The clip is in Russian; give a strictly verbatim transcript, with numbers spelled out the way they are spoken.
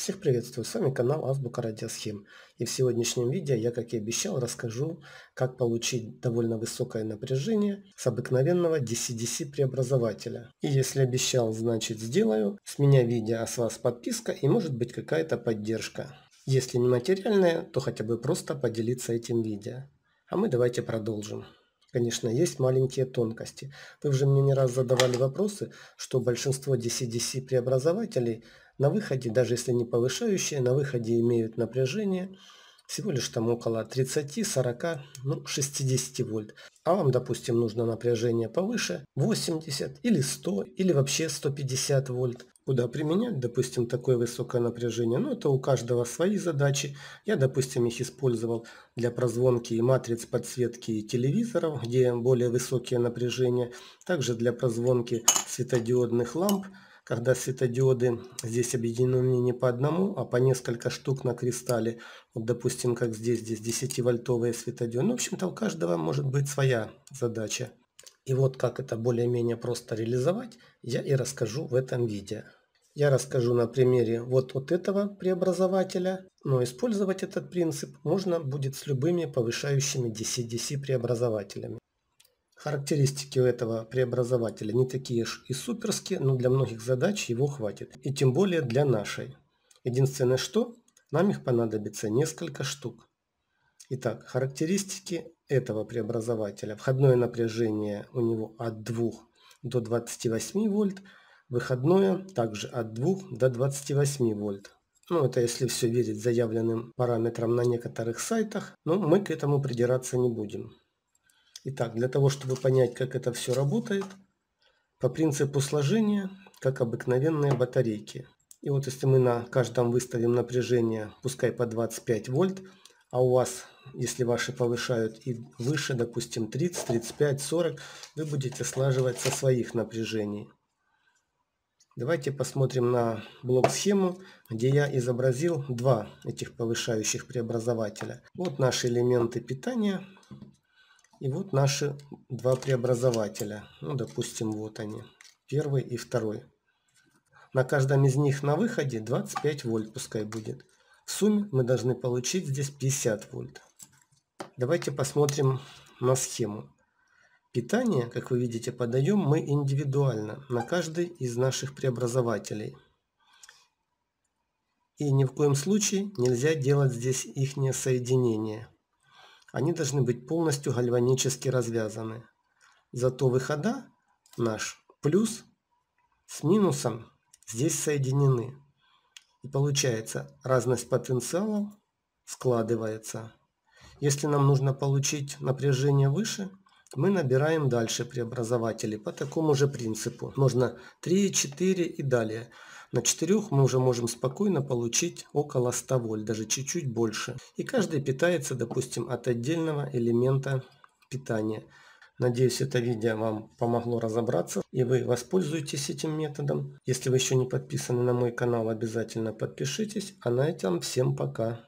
Всех приветствую, с вами канал Азбука Радиосхем. И в сегодняшнем видео я, как и обещал, расскажу, как получить довольно высокое напряжение с обыкновенного ди си ди си преобразователя. И если обещал, значит сделаю. С меня видео, а с вас подписка и может быть какая-то поддержка. Если не материальная, то хотя бы просто поделиться этим видео. А мы давайте продолжим. Конечно, есть маленькие тонкости. Вы уже мне не раз задавали вопросы, что большинство ди си ди си преобразователей на выходе, даже если не повышающие, на выходе имеют напряжение всего лишь там около тридцати, сорока, ну шестидесяти вольт. А вам, допустим, нужно напряжение повыше, восемьдесят или сто, или вообще сто пятьдесят вольт. Куда применять, допустим, такое высокое напряжение? Ну, это у каждого свои задачи. Я, допустим, их использовал для прозвонки и матриц подсветки и телевизоров, где более высокие напряжения. Также для прозвонки светодиодных ламп, когда светодиоды здесь объединены не по одному, а по несколько штук на кристалле. Вот, допустим, как здесь, здесь десятивольтовые светодиоды. Ну, в общем-то, у каждого может быть своя задача. И вот как это более-менее просто реализовать, я и расскажу в этом видео. Я расскажу на примере вот, вот этого преобразователя, но использовать этот принцип можно будет с любыми повышающими ди си ди си преобразователями. Характеристики у этого преобразователя не такие уж и суперские, но для многих задач его хватит. И тем более для нашей. Единственное что, нам их понадобится несколько штук. Итак, характеристики этого преобразователя. Входное напряжение у него от двух до двадцати восьми вольт. Выходное также от двух до двадцати восьми вольт. Ну, это если все верить заявленным параметрам на некоторых сайтах, но мы к этому придираться не будем. Итак, для того, чтобы понять, как это все работает, по принципу сложения, как обыкновенные батарейки. И вот если мы на каждом выставим напряжение, пускай по двадцать пять вольт, а у вас, если ваши повышают и выше, допустим, тридцать, тридцать пять, сорок, вы будете слаживать со своих напряжений. Давайте посмотрим на блок-схему, где я изобразил два этих повышающих преобразователя. Вот наши элементы питания и вот наши два преобразователя. Ну, допустим, вот они, первый и второй. На каждом из них на выходе двадцать пять вольт пускай будет. В сумме мы должны получить здесь пятьдесят вольт. Давайте посмотрим на схему. Питание, как вы видите, подаем мы индивидуально на каждый из наших преобразователей. И ни в коем случае нельзя делать здесь их соединение. Они должны быть полностью гальванически развязаны. Зато выхода наш плюс с минусом здесь соединены. И получается, разность потенциалов складывается. Если нам нужно получить напряжение выше, мы набираем дальше преобразователи по такому же принципу. Можно три, четыре и далее. На четырёх мы уже можем спокойно получить около ста вольт, даже чуть-чуть больше. И каждый питается, допустим, от отдельного элемента питания. Надеюсь, это видео вам помогло разобраться и вы воспользуетесь этим методом. Если вы еще не подписаны на мой канал, обязательно подпишитесь. А на этом всем пока.